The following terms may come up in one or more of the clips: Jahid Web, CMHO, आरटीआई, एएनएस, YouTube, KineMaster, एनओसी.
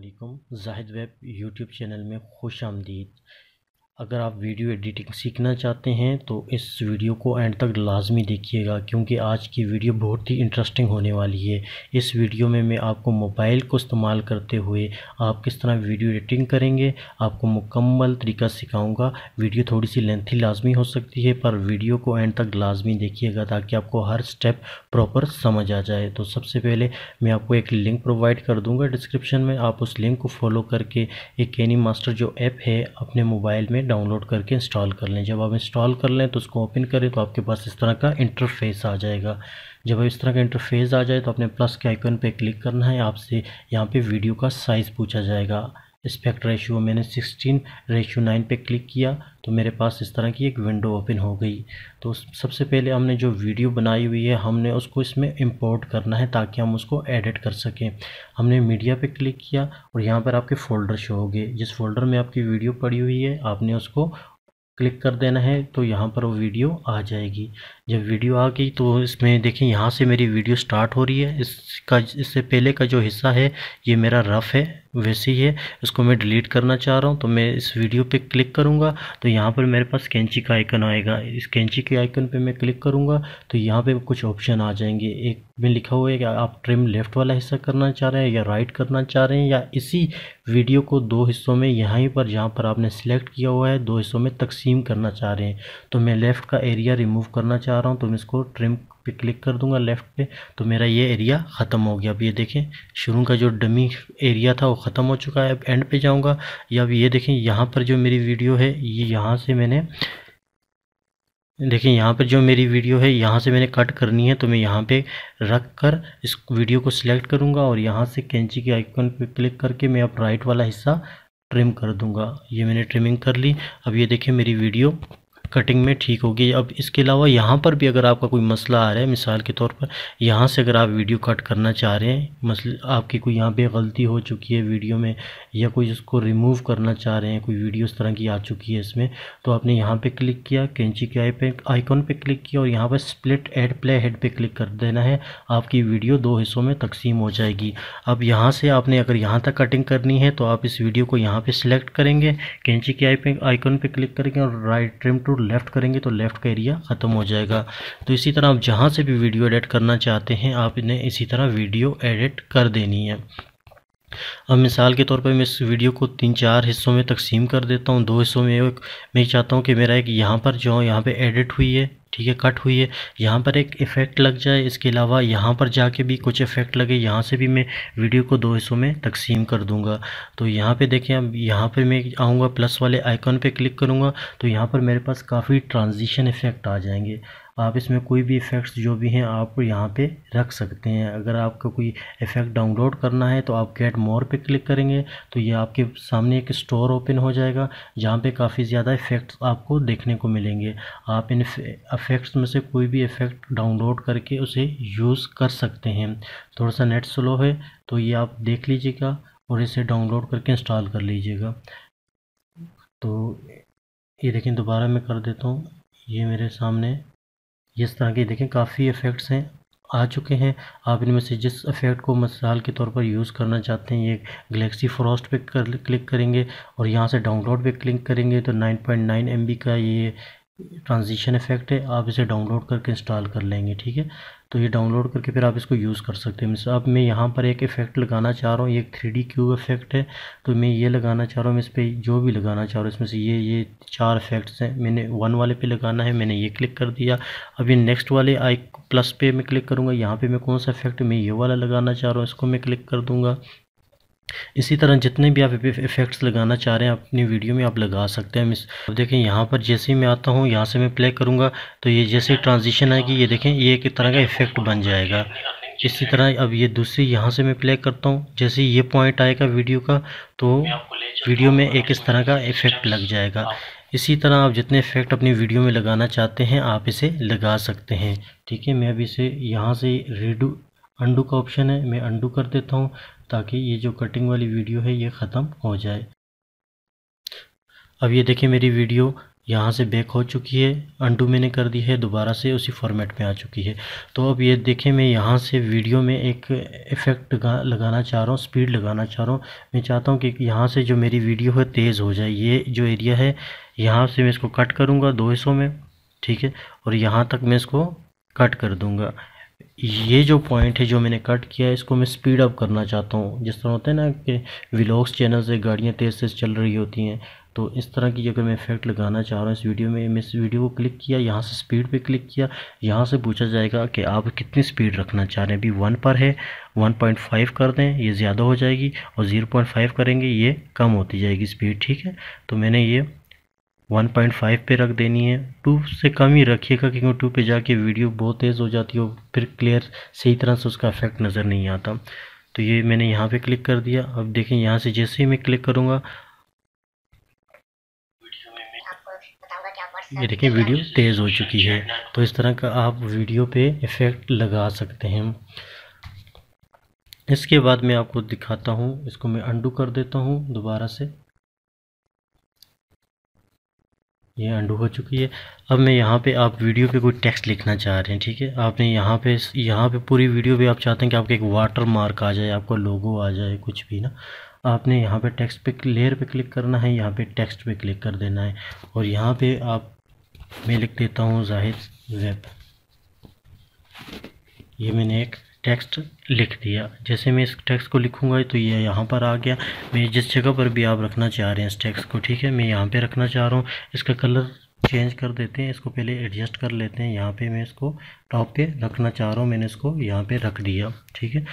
अस्सलामुअलैकुम, Zahid web YouTube channel में खुश आमदीद। अगर आप वीडियो एडिटिंग सीखना चाहते हैं तो इस वीडियो को एंड तक लाजमी देखिएगा, क्योंकि आज की वीडियो बहुत ही इंटरेस्टिंग होने वाली है। इस वीडियो में मैं आपको मोबाइल को इस्तेमाल करते हुए आप किस तरह वीडियो एडिटिंग करेंगे आपको मुकम्मल तरीका सिखाऊंगा। वीडियो थोड़ी सी लेंथी लाजमी हो सकती है, पर वीडियो को एंड तक लाजमी देखिएगा ताकि आपको हर स्टेप प्रॉपर समझ आ जाए। तो सबसे पहले मैं आपको एक लिंक प्रोवाइड कर दूँगा डिस्क्रिप्शन में, आप उस लिंक को फॉलो करके एक KineMaster जो ऐप है अपने मोबाइल में डाउनलोड करके इंस्टॉल कर लें। जब आप इंस्टॉल कर लें तो उसको ओपन करें तो आपके पास इस तरह का इंटरफेस आ जाएगा। जब इस तरह का इंटरफेस आ जाए तो आपने प्लस के आइकन पे क्लिक करना है। आपसे यहाँ पे वीडियो का साइज़ पूछा जाएगा। एस्पेक्ट रेशियो मैंने 16:9 पे क्लिक किया तो मेरे पास इस तरह की एक विंडो ओपन हो गई। तो सबसे पहले हमने जो वीडियो बनाई हुई है हमने उसको इसमें इंपोर्ट करना है ताकि हम उसको एडिट कर सकें। हमने मीडिया पे क्लिक किया और यहाँ पर आपके फ़ोल्डर शो हो गए। जिस फ़ोल्डर में आपकी वीडियो पड़ी हुई है आपने उसको क्लिक कर देना है तो यहाँ पर वो वीडियो आ जाएगी। जब वीडियो आ गई तो इसमें देखें यहाँ से मेरी वीडियो स्टार्ट हो रही है। इससे पहले का जो हिस्सा है ये मेरा रफ है, वैसे ही है, इसको मैं डिलीट करना चाह रहा हूँ तो मैं इस वीडियो पे क्लिक करूँगा तो यहाँ पर मेरे पास कैंची का आइकन आएगा। इस कैंची के आइकन पे मैं क्लिक करूँगा तो यहाँ पे कुछ ऑप्शन आ जाएंगे। एक में लिखा हुआ है कि आप ट्रिम लेफ़्ट वाला हिस्सा करना चाह रहे हैं या राइट करना चाह रहे हैं, या इसी वीडियो को दो हिस्सों में यहीं पर जहाँ पर आपने सेलेक्ट किया हुआ है दो हिस्सों में तकसीम करना चाह रहे हैं। तो मैं लेफ़्ट का एरिया रिमूव करना चाह रहा हूँ तो मैं इसको ट्रिम पे क्लिक कर दूंगा लेफ़्ट पे, तो मेरा ये एरिया ख़त्म हो गया। अब ये देखें शुरू का जो डमी एरिया था वो ख़त्म हो चुका है। अब एंड पे जाऊंगा या अब ये देखें यहाँ पर जो मेरी वीडियो है ये यहाँ से मैंने देखिए यहाँ पर जो मेरी वीडियो है यहाँ से मैंने कट करनी है तो मैं यहाँ पे रख कर इस वीडियो को सिलेक्ट करूँगा और यहाँ से कैंची के आइकन पर क्लिक करके मैं अब राइट वाला हिस्सा ट्रिम कर दूँगा। ये मैंने ट्रिमिंग कर ली। अब ये देखें मेरी वीडियो कटिंग में ठीक होगी। अब इसके अलावा यहाँ पर भी अगर आपका कोई मसला आ रहा है, मिसाल के तौर पर यहाँ से अगर आप वीडियो कट करना चाह रहे हैं, मसला आपकी कोई यहाँ पे गलती हो चुकी है वीडियो में या कोई उसको रिमूव करना चाह रहे हैं, कोई वीडियो इस तरह की आ चुकी है इसमें, तो आपने यहाँ पे क्लिक किया, कैंची के आइकॉन पे क्लिक किया और यहाँ पर स्प्लिट एड प्ले हेड पर क्लिक कर देना है। आपकी वीडियो दो हिस्सों में तकसीम हो जाएगी। अब यहाँ से आपने अगर यहाँ तक कटिंग करनी है तो आप इस वीडियो को यहाँ पर सिलेक्ट करेंगे, कैंची के आइकॉन पर क्लिक करेंगे और राइट ट्रिम टू लेफ़्ट करेंगे तो लेफ़्ट का एरिया ख़त्म हो जाएगा। तो इसी तरह आप जहाँ से भी वीडियो एडिट करना चाहते हैं आप इन्हें इसी तरह वीडियो एडिट कर देनी है। अब मिसाल के तौर पर मैं इस वीडियो को 3-4 हिस्सों में तकसीम कर देता हूँ, दो हिस्सों में। मैं चाहता हूँ कि मेरा एक यहाँ पर जो यहाँ पे एडिट हुई है, ठीक है, कट हुई है, यहाँ पर एक इफ़ेक्ट लग जाए, इसके अलावा यहाँ पर जाके भी कुछ इफ़ेक्ट लगे, यहाँ से भी मैं वीडियो को दो हिस्सों में तकसीम कर दूंगा। तो यहाँ पे देखें अब यहाँ पे मैं आऊँगा प्लस वाले आइकन पे क्लिक करूँगा तो यहाँ पर मेरे पास काफ़ी ट्रांजिशन इफ़ेक्ट आ जाएंगे। आप इसमें कोई भी इफ़ेक्ट्स जो भी हैं आप यहाँ पे रख सकते हैं। अगर आपको कोई इफ़ेक्ट डाउनलोड करना है तो आप गेट मोर पे क्लिक करेंगे तो ये आपके सामने एक स्टोर ओपन हो जाएगा जहाँ पे काफ़ी ज़्यादा इफ़ेक्ट्स आपको देखने को मिलेंगे। आप इन इफ़ेक्ट्स में से कोई भी इफ़ेक्ट डाउनलोड करके उसे यूज़ कर सकते हैं। थोड़ा सा नेट स्लो है तो ये आप देख लीजिएगा और इसे डाउनलोड करके इंस्टॉल कर लीजिएगा। तो ये देखें दोबारा मैं कर देता हूँ, ये मेरे सामने इस तरह के देखें काफ़ी इफ़ेक्ट्स हैं आ चुके हैं। आप इनमें से जिस इफ़ेक्ट को मिसाल के तौर पर यूज़ करना चाहते हैं, ये गैलेक्सी फ्रॉस्ट पे क्लिक करेंगे और यहाँ से डाउनलोड पे क्लिक करेंगे तो 9.9 MB का ये ट्रांजिशन इफ़ेक्ट है। आप इसे डाउनलोड करके इंस्टॉल कर लेंगे, ठीक है। तो ये डाउनलोड करके फिर आप इसको यूज़ कर सकते हैं। अब मैं यहाँ पर एक इफ़ेक्ट लगाना चाह रहा हूँ, ये 3D क्यूब इफ़ेक्ट है तो मैं ये लगाना चाह रहा हूँ। मैं इस पर जो भी लगाना चाह रहा हूँ इसमें से ये 4 इफ़ेक्ट्स हैं। मैंने 1 वाले पे लगाना है, मैंने ये क्लिक कर दिया। अब ये नेक्स्ट वाले प्लस पे मैं क्लिक करूँगा, यहाँ पर मैं कौन सा इफ़ेक्ट मैं ये वाला लगाना चाह रहा हूँ इसको मैं क्लिक कर दूँगा। इसी तरह जितने भी आप इफ़ेक्ट्स लगाना चाह रहे हैं अपनी वीडियो में आप लगा सकते हैं। अब देखें यहाँ पर जैसे ही मैं आता हूँ, यहाँ से मैं प्ले करूँगा तो ये जैसे ट्रांजिशन आएगी, ये देखें ये एक तरह का इफ़ेक्ट बन जाएगा। इसी तरह अब ये दूसरी यहाँ से मैं प्ले करता हूँ, जैसे ये पॉइंट आएगा वीडियो का तो वीडियो में एक इस तरह का इफ़ेक्ट लग जाएगा। इसी तरह आप जितने इफ़ेक्ट अपनी वीडियो में लगाना चाहते हैं आप इसे लगा सकते हैं, ठीक है। मैं अभी इसे यहाँ से अंडू का ऑप्शन है, मैं अंडू कर देता हूँ ताकि ये जो कटिंग वाली वीडियो है ये ख़त्म हो जाए। अब ये देखिए मेरी वीडियो यहाँ से बैक हो चुकी है, अंडू मैंने कर दी है, दोबारा से उसी फॉर्मेट में आ चुकी है। तो अब ये देखें, मैं यहाँ से वीडियो में एक इफ़ेक्ट लगाना चाह रहा हूँ, स्पीड लगाना चाह रहा हूँ। मैं चाहता हूँ कि यहाँ से जो मेरी वीडियो है तेज़ हो जाए। ये जो एरिया है यहाँ से मैं इसको कट करूँगा दो हिस्सों में, ठीक है, और यहाँ तक मैं इसको कट कर दूँगा। ये जो पॉइंट है जो मैंने कट किया है इसको मैं स्पीड अप करना चाहता हूँ। जिस तरह होता है ना कि व्लॉग्स चैनल से गाड़ियाँ तेज़ तेज़ चल रही होती हैं, तो इस तरह की जगह मैं इफेक्ट लगाना चाह रहा हूँ इस वीडियो में। मैं इस वीडियो को क्लिक किया, यहाँ से स्पीड पे क्लिक किया, यहाँ से पूछा जाएगा कि आप कितनी स्पीड रखना चाह रहे हैं। अभी 1 पर है, 1.5 कर दें, ये ज़्यादा हो जाएगी, और 0.5 करेंगे ये कम होती जाएगी स्पीड, ठीक है। तो मैंने ये 1.5 पे रख देनी है, 2 से कम ही रखिएगा क्योंकि 2 पे जाके वीडियो बहुत तेज़ हो जाती है और फिर क्लियर सही तरह से उसका इफेक्ट नज़र नहीं आता। तो ये मैंने यहाँ पे क्लिक कर दिया। अब देखें यहाँ से जैसे ही मैं क्लिक करूँगा, ये देखें वीडियो तेज़ हो चुकी है। तो इस तरह का आप वीडियो पे इफ़ेक्ट लगा सकते हैं। इसके बाद मैं आपको दिखाता हूँ, इसको मैं अंडू कर देता हूँ दोबारा से, ये अंडू हो चुकी है। अब मैं यहाँ पे आप वीडियो पे कोई टेक्स्ट लिखना चाह रहे हैं, ठीक है, आपने यहाँ पे पूरी वीडियो पे आप चाहते हैं कि आपके एक वाटर मार्क आ जाए, आपका लोगो आ जाए, कुछ भी ना, आपने यहाँ पे टेक्स्ट पे लेयर पे क्लिक करना है, यहाँ पे टेक्स्ट पे क्लिक कर देना है, और यहाँ पे आप मैं लिख देता हूँ जाहिद वेब। ये मैंने एक टेक्स्ट लिख दिया। जैसे मैं इस टेक्स्ट को लिखूंगा तो ये यहाँ पर आ गया। मैं जिस जगह पर भी आप रखना चाह रहे हैं इस टेक्स्ट को, ठीक है, मैं यहाँ पे रखना चाह रहा हूँ। इसका कलर चेंज कर देते हैं, इसको पहले एडजस्ट कर लेते हैं। यहाँ पे मैं इसको टॉप पे रखना चाह रहा हूँ, मैंने इसको यहाँ पे रख दिया, ठीक है।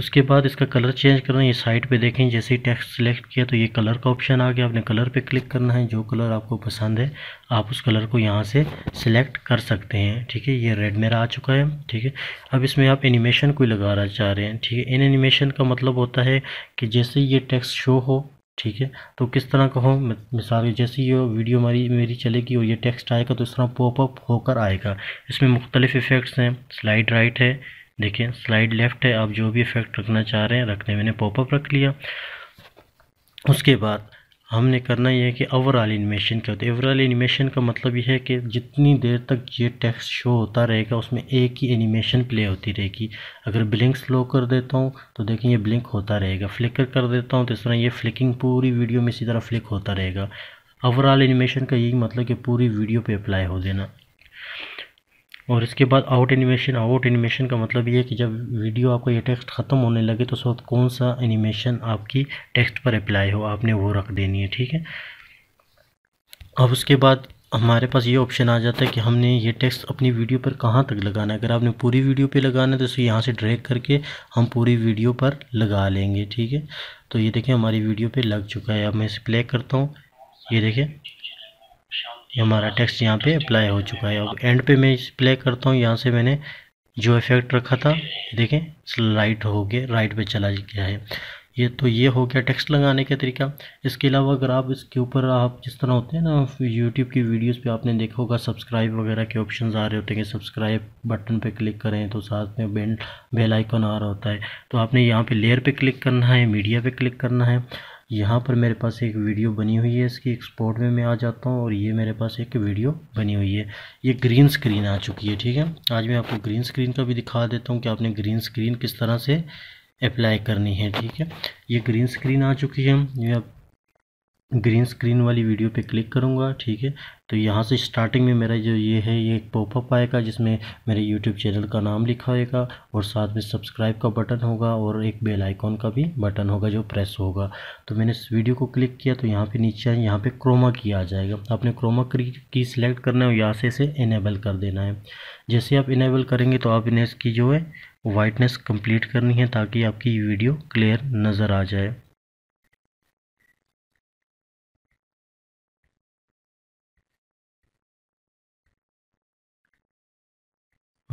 उसके बाद इसका कलर चेंज करना है, ये साइड पे देखें जैसे ही टेक्स्ट सेलेक्ट किया तो ये कलर का ऑप्शन आ गया। आपने कलर पे क्लिक करना है, जो कलर आपको पसंद है आप उस कलर को यहाँ से सिलेक्ट कर सकते हैं, ठीक है। ये रेड मेरा आ चुका है, ठीक है। अब इसमें आप एनिमेशन कोई लगाना चाह रहे हैं, ठीक है। इन एनिमेशन का मतलब होता है कि जैसे ये टेक्स्ट शो हो, ठीक है, तो किस तरह का हो, मिसाल जैसे ये वीडियो मेरी चलेगी और ये टेक्स्ट आएगा तो इस तरह पॉपअप होकर आएगा। इसमें मुख्तलिफ़ इफ़ेक्ट्स हैं, स्लाइड राइट है, देखिए स्लाइड लेफ़्ट है, आप जो भी इफ़ेक्ट रखना चाह रहे हैं रखने, मैंने पॉपअप रख लिया। उसके बाद हमने करना यह है कि ओवरऑल एनिमेशन क्या होता है। ओवरऑल एनिमेशन का मतलब यह है कि जितनी देर तक ये टेक्स्ट शो होता रहेगा उसमें एक ही एनिमेशन प्ले होती रहेगी। अगर ब्लिंक स्लो कर देता हूँ तो देखें ये ब्लिंक होता रहेगा, फ्लिकर कर देता हूँ तो इस तरह ये फ्लिकिंग पूरी वीडियो में इसी तरह फ्लिक होता रहेगा। ओवरऑल एनिमेशन का यही मतलब कि पूरी वीडियो पर अप्लाई हो देना। और इसके बाद आउट एनिमेशन, आउट एनिमेशन का मतलब ये है कि जब वीडियो आपका ये टेक्स्ट ख़त्म होने लगे तो उस वक्त कौन सा एनिमेशन आपकी टेक्स्ट पर अप्लाई हो आपने वो रख देनी है, ठीक है। अब उसके बाद हमारे पास ये ऑप्शन आ जाता है कि हमने ये टेक्स्ट अपनी वीडियो पर कहाँ तक लगाना है। अगर आपने पूरी वीडियो पे लगाना है तो इसे यहाँ से ड्रैग करके हम पूरी वीडियो पर लगा लेंगे, ठीक है। तो ये देखें हमारी वीडियो पर लग चुका है। अब मैं इसे प्ले करता हूँ, ये देखें हमारा टेक्स्ट यहाँ पे अप्लाई हो चुका है। अब एंड पे मैं प्ले करता हूँ, यहाँ से मैंने जो इफेक्ट रखा था देखें स्लाइड हो गया, राइट पे चला गया है। ये तो ये हो गया टेक्स्ट लगाने का तरीका। इसके अलावा अगर आप इसके ऊपर आप जिस तरह होते हैं ना YouTube की वीडियोस पे आपने देखा होगा सब्सक्राइब वगैरह के ऑप्शन आ रहे होते हैं कि सब्सक्राइब बटन पे क्लिक करें तो साथ में बेल आइकन आ रहा होता है। तो आपने यहाँ पर लेयर पर क्लिक करना है, मीडिया पर क्लिक करना है। यहाँ पर मेरे पास एक वीडियो बनी हुई है, इसकी एक्सपोर्ट में मैं आ जाता हूँ और ये मेरे पास एक वीडियो बनी हुई है। ये ग्रीन स्क्रीन आ चुकी है, ठीक है। आज मैं आपको ग्रीन स्क्रीन का भी दिखा देता हूँ कि आपने ग्रीन स्क्रीन किस तरह से अप्लाई करनी है, ठीक है। ये ग्रीन स्क्रीन आ चुकी है, मैं अब ग्रीन स्क्रीन वाली वीडियो पे क्लिक करूँगा, ठीक है। तो यहाँ से स्टार्टिंग में मेरा जो ये है ये एक पॉपअप आएगा जिसमें मेरे YouTube चैनल का नाम लिखा होगा और साथ में सब्सक्राइब का बटन होगा और एक बेल आइकॉन का भी बटन होगा जो प्रेस होगा। तो मैंने इस वीडियो को क्लिक किया तो यहाँ पे नीचे आए, यहाँ पे क्रोमा की आ जाएगा। आपने क्रोमा की सिलेक्ट करना है और यहाँ से इसे इनेबल कर देना है। जैसे आप इनेबल करेंगे तो आप इन्हें इसकी जो है वाइटनेस कम्प्लीट करनी है ताकि आपकी वीडियो क्लियर नज़र आ जाए।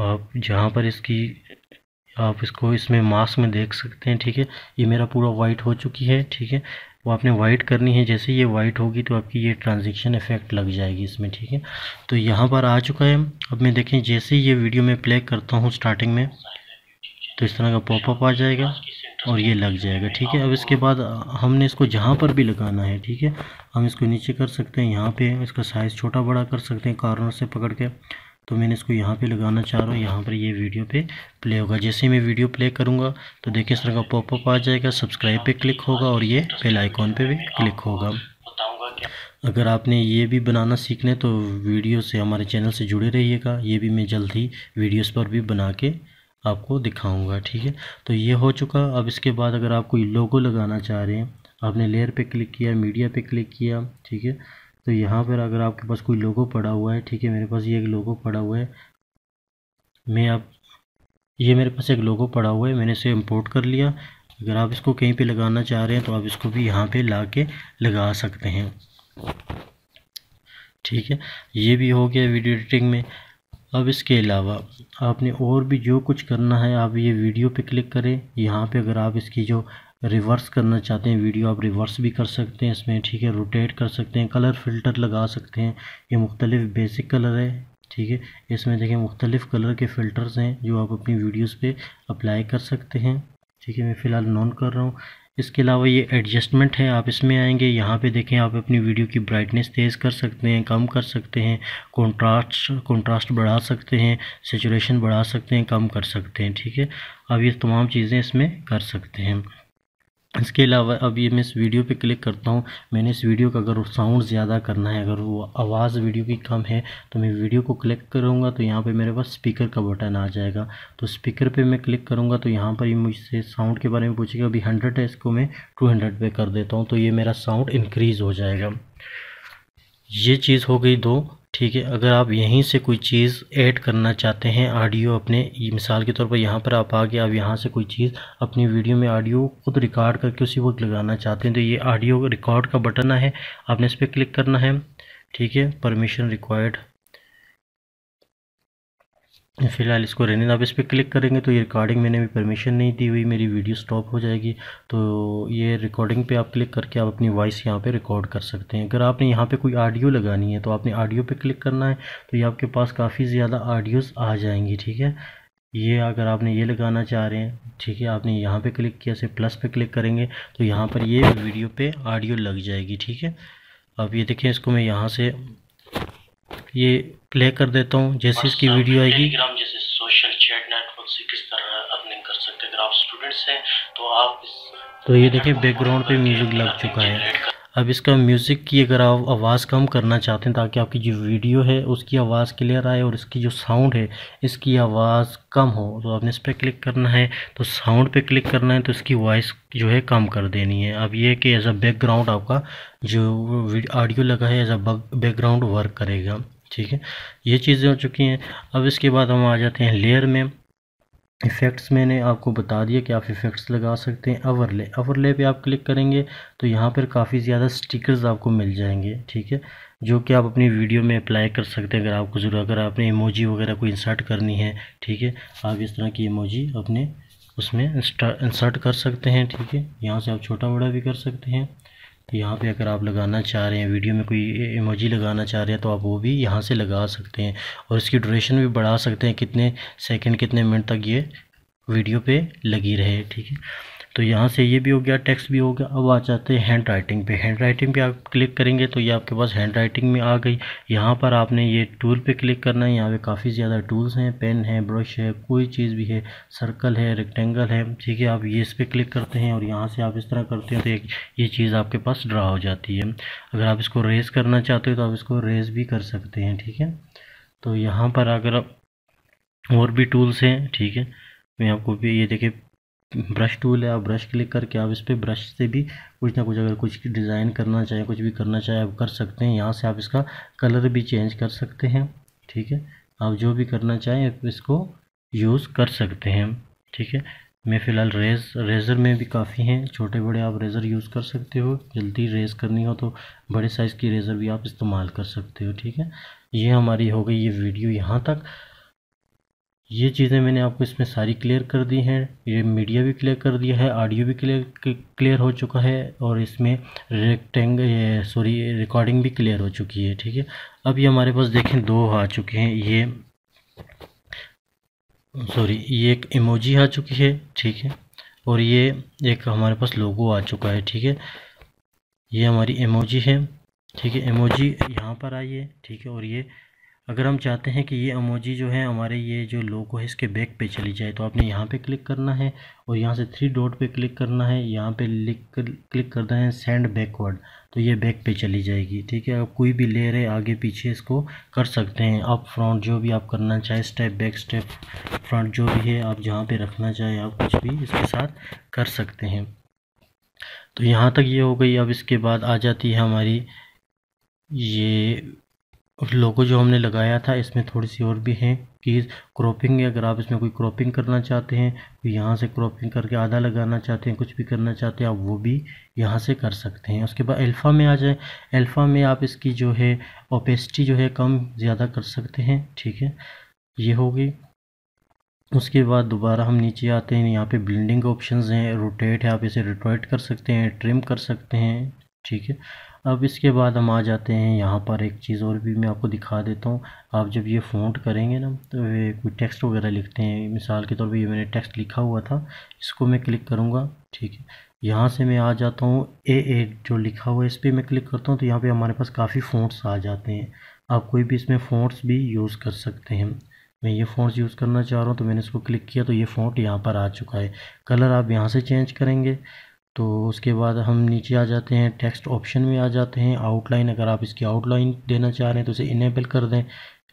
आप जहाँ पर इसकी आप इसको इसमें मास्क में देख सकते हैं, ठीक है। ये मेरा पूरा वाइट हो चुकी है, ठीक है। वो आपने वाइट करनी है, जैसे ये वाइट होगी तो आपकी ये ट्रांजेक्शन इफेक्ट लग जाएगी इसमें, ठीक है। तो यहाँ पर आ चुका है। अब मैं देखें जैसे ये वीडियो में प्ले करता हूँ स्टार्टिंग में तो इस तरह का पॉपअप आ जाएगा, और ये लग जाएगा। ठीक है, अब इसके बाद हमने इसको जहाँ पर भी लगाना है, ठीक है, हम इसको नीचे कर सकते हैं, यहाँ पे इसका साइज़ छोटा बड़ा कर सकते हैं कॉर्नर से पकड़ के। तो मैंने इसको यहाँ पे लगाना चाह रहा हूँ, यहाँ पर ये वीडियो पे प्ले होगा। जैसे मैं वीडियो प्ले करूँगा तो देखिए इस तरह का पॉपअप आ जाएगा, सब्सक्राइब पे क्लिक होगा और ये बेल आइकॉन पे भी क्लिक होगा। अगर आपने ये भी बनाना सीखना है तो वीडियो से हमारे चैनल से जुड़े रहिएगा, ये भी मैं जल्द ही वीडियोज़ पर भी बना के आपको दिखाऊँगा। ठीक है, तो ये हो चुका। अब इसके बाद अगर आप कोई लोगो लगाना चाह रहे हैं, आपने लेयर पर क्लिक किया, मीडिया पर क्लिक किया, ठीक है, तो यहाँ पर अगर आपके पास कोई लोगो पड़ा हुआ है, ठीक है, मेरे पास ये एक लोगो पड़ा हुआ है, मैंने इसे इंपोर्ट कर लिया। अगर आप इसको कहीं पे लगाना चाह रहे हैं तो आप इसको भी यहाँ पे लाके लगा सकते हैं। ठीक है, ये भी हो गया वीडियो एडिटिंग में। अब इसके अलावा आपने और भी जो कुछ करना है, आप ये वीडियो पर क्लिक करें, यहाँ पर अगर आप इसकी जो रिवर्स करना चाहते हैं वीडियो, आप रिवर्स भी कर सकते हैं इसमें, ठीक है, रोटेट कर सकते हैं, कलर फ़िल्टर लगा सकते हैं। ये मुख्तलिफ़ बेसिक कलर है, ठीक है, इसमें देखें मुख्तलिफ़ कलर के फ़िल्टर्स हैं जो आप अपनी वीडियोस पे अप्लाई कर सकते हैं। ठीक है, मैं फ़िलहाल नॉन कर रहा हूँ। इसके अलावा ये एडजस्टमेंट है, आप इसमें आएंगे, यहाँ पे देखें आप अपनी वीडियो की ब्राइटनेस तेज़ कर सकते हैं, कम कर सकते हैं, कंट्रास्ट बढ़ा सकते हैं, सेचुरेशन बढ़ा सकते हैं, कम कर सकते हैं। ठीक है, अब ये तमाम चीज़ें इसमें कर सकते हैं। इसके अलावा अब ये मैं इस वीडियो पे क्लिक करता हूँ, मैंने इस वीडियो का अगर साउंड ज़्यादा करना है, अगर वो आवाज़ वीडियो की कम है, तो मैं वीडियो को क्लिक करूँगा तो यहाँ पे मेरे पास स्पीकर का बटन आ जाएगा। तो स्पीकर पे मैं क्लिक करूँगा तो यहाँ पर ये मुझसे साउंड के बारे में पूछेगा, अभी 100 है, इसको मैं 200 पे कर देता हूँ, तो ये मेरा साउंड इंक्रीज़ हो जाएगा। ये चीज़ हो गई दो। ठीक है, अगर आप यहीं से कोई चीज़ ऐड करना चाहते हैं ऑडियो अपने, मिसाल के तौर पर यहाँ पर आप आगे आप यहाँ से कोई चीज़ अपनी वीडियो में ऑडियो खुद रिकॉर्ड करके उसी वक्त लगाना चाहते हैं, तो ये ऑडियो रिकॉर्ड का बटन है, आपने इस पर क्लिक करना है। ठीक है, परमिशन रिक्वायर्ड, फ़िलहाल इसको रहने, आप इस पर क्लिक करेंगे तो ये रिकॉर्डिंग मैंने भी परमिशन नहीं दी हुई, मेरी वीडियो स्टॉप हो जाएगी। तो ये रिकॉर्डिंग पे आप क्लिक करके आप अपनी वॉइस यहाँ पे रिकॉर्ड कर सकते हैं। अगर आपने यहाँ पे कोई ऑडियो लगानी है तो आपने ऑडियो पे क्लिक करना है, तो ये आपके पास काफ़ी ज़्यादा ऑडियोज़ आ जाएंगी। ठीक है, ये अगर आपने ये लगाना चाह रहे हैं, ठीक है, आपने यहाँ पर क्लिक किया, से प्लस पर क्लिक करेंगे तो यहाँ पर ये वीडियो पर ऑडियो लग जाएगी। ठीक है, अब ये देखें, इसको मैं यहाँ से ये प्ले कर देता हूँ। जैसे इसकी वीडियो आएगी, टेलीग्राम जैसे सोशल चैट नेटवर्क से किस तरह अर्निंग कर सकते हैं, अगर आप स्टूडेंट्स हैं तो आप तो ये देखिए बैकग्राउंड पे म्यूज़िक लग चुका है। अब इसका म्यूज़िक की अगर आप आवाज़ कम करना चाहते हैं ताकि आपकी जो वीडियो है उसकी आवाज़ क्लियर आए और इसकी जो साउंड है इसकी आवाज़ कम हो, तो आपने इस पर क्लिक करना है, तो साउंड पे क्लिक करना है, तो इसकी वॉइस जो है कम कर देनी है। अब ये कि एज अ बैकग्राउंड आपका जो ऑडियो लगा है एज अ बैकग्राउंड वर्क करेगा। ठीक है, ये चीज़ें हो चुकी हैं। अब इसके बाद हम आ जाते हैं लेयर में। इफ़ेक्ट्स मैंने आपको बता दिया कि आप इफ़ेक्ट्स लगा सकते हैं। ओवरले, ओवरले पे आप क्लिक करेंगे तो यहाँ पर काफ़ी ज़्यादा स्टिकर्स आपको मिल जाएंगे। ठीक है, जो कि आप अपनी वीडियो में अप्लाई कर सकते हैं अगर आपको ज़रूरत, अगर आपने इमोजी वगैरह को इंसर्ट करनी है। ठीक है, आप इस तरह की इमोजी अपने उसमें इंसर्ट कर सकते हैं। ठीक है, यहाँ से आप छोटा बड़ा भी कर सकते हैं। तो यहाँ पे अगर आप लगाना चाह रहे हैं वीडियो में कोई इमोजी लगाना चाह रहे हैं तो आप वो भी यहाँ से लगा सकते हैं, और इसकी ड्यूरेशन भी बढ़ा सकते हैं, कितने सेकंड कितने मिनट तक ये वीडियो पे लगी रहे। ठीक है, तो यहाँ से ये भी हो गया, टेक्स्ट भी हो गया। अब आ जाते हैं हैंड राइटिंग पे। हैंड राइटिंग पे आप क्लिक करेंगे तो ये आपके पास हैंड राइटिंग में आ गई। यहाँ पर आपने ये टूल पे क्लिक करना है, यहाँ पे काफ़ी ज़्यादा टूल्स हैं, पेन है, ब्रश है, कोई चीज़ भी है, सर्कल है, रेक्टेंगल है। ठीक है, आप ये इस पर क्लिक करते हैं और यहाँ से आप इस तरह करते हैं तो एक ये चीज़ आपके पास ड्रा हो जाती है। अगर आप इसको रेज करना चाहते हो तो आप इसको रेज भी कर सकते हैं। ठीक है, तो यहाँ पर अगर और भी टूल्स हैं। ठीक है, मैं आपको भी ये देखिए ब्रश टूल है, आप ब्रश क्लिक करके आप इस पर ब्रश से भी कुछ ना कुछ, अगर कुछ डिज़ाइन करना चाहें, कुछ भी करना चाहें आप कर सकते हैं। यहाँ से आप इसका कलर भी चेंज कर सकते हैं। ठीक है, आप जो भी करना चाहें इसको यूज़ कर सकते हैं। ठीक है, मैं फ़िलहाल रेज़र में भी काफ़ी हैं, छोटे बड़े आप रेज़र यूज़ कर सकते हो, जल्दी रेज़ करनी हो तो बड़े साइज़ की रेज़र भी आप इस्तेमाल कर सकते हो। ठीक है, ये हमारी हो गई ये वीडियो यहाँ तक। ये चीज़ें मैंने आपको इसमें सारी क्लियर कर दी हैं, ये मीडिया भी क्लियर कर दिया है, ऑडियो भी क्लियर हो चुका है, और इसमें रिकॉर्डिंग भी क्लियर हो चुकी है। ठीक है, अब ये हमारे पास देखें दो आ चुके हैं, ये एक इमोजी आ चुकी है। ठीक है, और ये एक हमारे पास लोगो आ चुका है। ठीक है, ये हमारी इमोजी है। ठीक है, इमोजी यहाँ पर आई है। ठीक है, और ये अगर हम चाहते हैं कि ये इमोजी जो है हमारे ये जो लोगो है इसके बैक पे चली जाए, तो आपने यहाँ पे क्लिक करना है और यहाँ से थ्री डॉट पे क्लिक करना है। यहाँ पे क्लिक करना है सेंड बैकवर्ड, तो ये बैक पे चली जाएगी। ठीक है, आप कोई भी लेयर है आगे पीछे इसको कर सकते हैं, आप फ्रंट जो भी आप करना चाहें, स्टेप बैक स्टेप फ्रंट जो भी है आप जहाँ पर रखना चाहें आप कुछ भी इसके साथ कर सकते हैं। तो यहाँ तक ये हो गई। अब इसके बाद आ जाती है हमारी ये लोगो जो हमने लगाया था, इसमें थोड़ी सी और भी हैं कि क्रॉपिंग है। अगर आप इसमें कोई क्रॉपिंग करना चाहते हैं, कोई यहाँ से क्रॉपिंग करके आधा लगाना चाहते हैं, कुछ भी करना चाहते हैं आप वो भी यहाँ से कर सकते हैं। उसके बाद अल्फ़ा में आ जाए। अल्फ़ा में आप इसकी जो है ओपेसिटी जो है कम ज़्यादा कर सकते हैं। ठीक है, ये होगी। उसके बाद दोबारा हम नीचे आते हैं, यहाँ पे ब्लेंडिंग ऑप्शंस हैं, रोटेट है, आप इसे रोटेट कर सकते हैं, ट्रिम कर सकते हैं। ठीक है, अब इसके बाद हम आ जाते हैं यहाँ पर एक चीज़ और भी मैं आपको दिखा देता हूँ। आप जब ये फ़ॉन्ट करेंगे ना, तो ये कोई टेक्स्ट वगैरह लिखते हैं, मिसाल के तौर पे ये मैंने टेक्स्ट लिखा हुआ था, इसको मैं क्लिक करूँगा। ठीक है, यहाँ से मैं आ जाता हूँ ए जो लिखा हुआ है इस पर मैं क्लिक करता हूँ, तो यहाँ पर हमारे पास काफ़ी फ़ॉन्ट्स आ जाते हैं। आप कोई भी इसमें फ़ॉन्ट्स भी यूज़ कर सकते हैं। मैं ये फ़ॉन्ट्स यूज़ करना चाह रहा हूँ, तो मैंने इसको क्लिक किया, तो ये फ़ॉन्ट यहाँ पर आ चुका है। कलर आप यहाँ से चेंज करेंगे। तो उसके बाद हम नीचे आ जाते हैं, टेक्स्ट ऑप्शन में आ जाते हैं। आउटलाइन, अगर आप इसकी आउटलाइन देना चाह रहे हैं तो इसे इनेबल कर दें।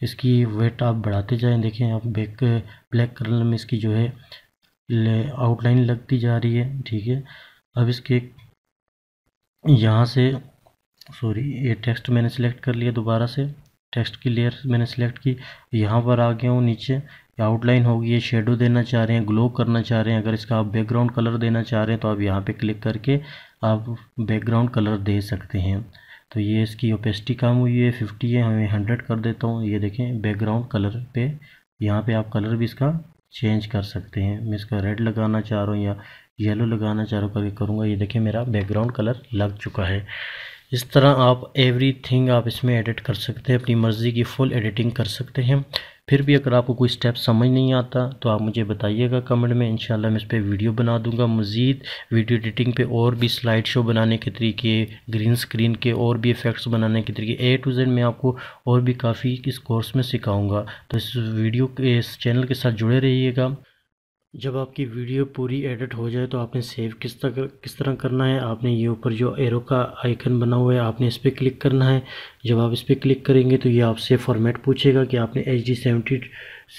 इसकी वेट आप बढ़ाते जाएं। देखें आप ब्लैक कलर में इसकी जो है आउटलाइन लगती जा रही है। ठीक है, अब इसके यहाँ से ये टेक्स्ट मैंने सिलेक्ट कर लिया, दोबारा से टेक्स्ट की लेयर मैंने सेलेक्ट की, यहाँ पर आ गया हूँ नीचे। आउटलाइन होगी, ये शेडो देना चाह रहे हैं, ग्लो करना चाह रहे हैं, अगर इसका आप बैकग्राउंड कलर देना चाह रहे हैं तो आप यहाँ पे क्लिक करके आप बैकग्राउंड कलर दे सकते हैं। तो ये इसकी ओपेसिटी कम हुई है, 50 है, हमें 100 कर देता हूँ। ये देखें बैकग्राउंड कलर पे, यहाँ पे आप कलर भी इसका चेंज कर सकते हैं। मैं इसका रेड लगाना चाह रहा हूँ या येलो लगाना चाह रहा हूँ करके करूँगा। ये देखें मेरा बैकग्राउंड कलर लग चुका है। इस तरह आप एवरीथिंग आप इसमें एडिट कर सकते हैं, अपनी मर्ज़ी की फुल एडिटिंग कर सकते हैं। फिर भी अगर आपको कोई स्टेप समझ नहीं आता तो आप मुझे बताइएगा कमेंट में, इंशाल्लाह मैं इस पर वीडियो बना दूंगा। मज़ीद वीडियो एडिटिंग पे और भी स्लाइड शो बनाने के तरीके, ग्रीन स्क्रीन के और भी इफ़ेक्ट्स बनाने के तरीके, A to Z मैं आपको और भी काफ़ी इस कोर्स में सिखाऊँगा। तो इस वीडियो के इस चैनल के साथ जुड़े रहिएगा। जब आपकी वीडियो पूरी एडिट हो जाए तो आपने सेव किस तरह करना है, आपने ये ऊपर जो एरो का आइकन बना हुआ है आपने इस पर क्लिक करना है। जब आप इस पर क्लिक करेंगे तो ये आपसे फॉर्मेट पूछेगा कि आपने HD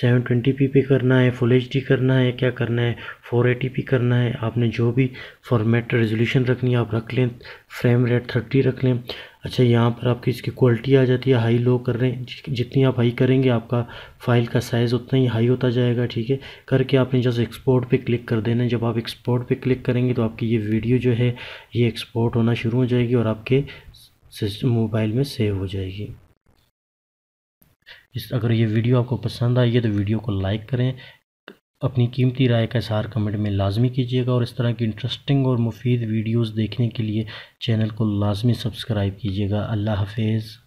720p पे करना है, फुल HD करना है, क्या करना है, 480p करना है। आपने जो भी फॉर्मेट रेजोल्यूशन रखनी है आप रख लें, फ्रेम रेट 30 रख लें। अच्छा, यहाँ पर आपकी इसकी क्वालिटी आ जाती है, हाई लो कर रहे हैं, जितनी आप हाई करेंगे आपका फाइल का साइज़ उतना ही हाई होता जाएगा। ठीक है, करके आपने जस्ट एक्सपोर्ट पे क्लिक कर देना है। जब आप एक्सपोर्ट पे क्लिक करेंगे तो आपकी ये वीडियो जो है ये एक्सपोर्ट होना शुरू हो जाएगी और आपके मोबाइल में सेव हो जाएगी। अगर ये वीडियो आपको पसंद आई है तो वीडियो को लाइक करें, अपनी कीमती राय का इज़हार कमेंट में लाजमी कीजिएगा, और इस तरह की इंटरेस्टिंग और मुफीद वीडियोस देखने के लिए चैनल को लाजमी सब्सक्राइब कीजिएगा। अल्लाह हाफिज़।